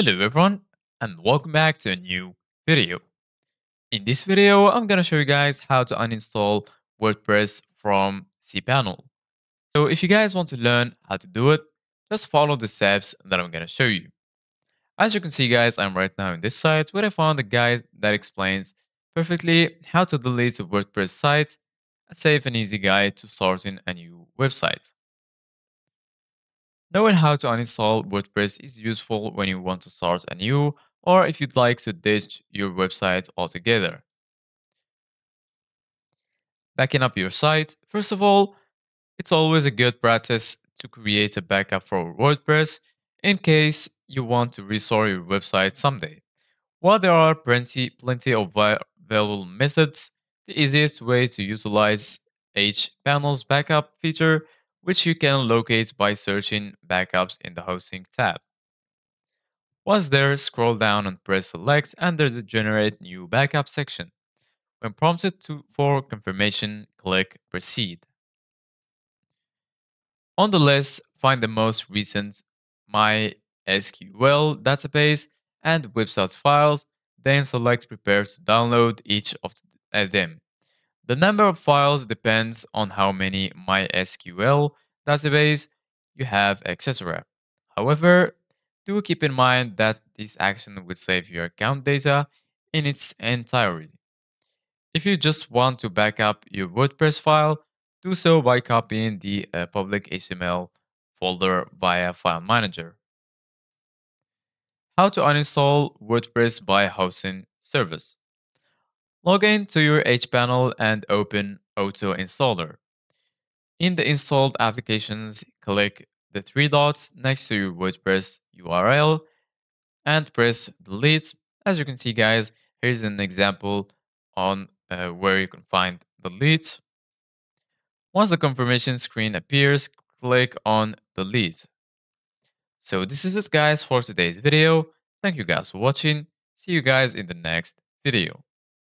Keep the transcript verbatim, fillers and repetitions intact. Hello everyone, and welcome back to a new video. In this video, I'm gonna show you guys how to uninstall WordPress from cPanel. So if you guys want to learn how to do it, just follow the steps that I'm gonna show you. As you can see guys, I'm right now in this site where I found a guide that explains perfectly how to delete a WordPress site, a safe and easy guide to starting a new website. Knowing how to uninstall WordPress is useful when you want to start anew or if you'd like to ditch your website altogether. Backing up your site. First of all, it's always a good practice to create a backup for WordPress in case you want to restore your website someday. While there are plenty, plenty of available methods, the easiest way to utilize HPanel's backup feature, which you can locate by searching backups in the hosting tab. Once there, scroll down and press select under the generate new backup section. When prompted to, for confirmation, click proceed. On the list, find the most recent MySQL database and website files, then select prepare to download each of them. The number of files depends on how many MySQL database you have, et cetera. However, do keep in mind that this action would save your account data in its entirety. If you just want to back up your WordPress file, do so by copying the uh, public H T M L folder via File Manager. How to uninstall WordPress by hosting service. Log in to your HPanel and open Auto Installer. In the installed applications, click the three dots next to your WordPress U R L and press delete. As you can see guys, here's an example on uh, where you can find delete. Once the confirmation screen appears, click on delete. So this is it guys for today's video. Thank you guys for watching. See you guys in the next video.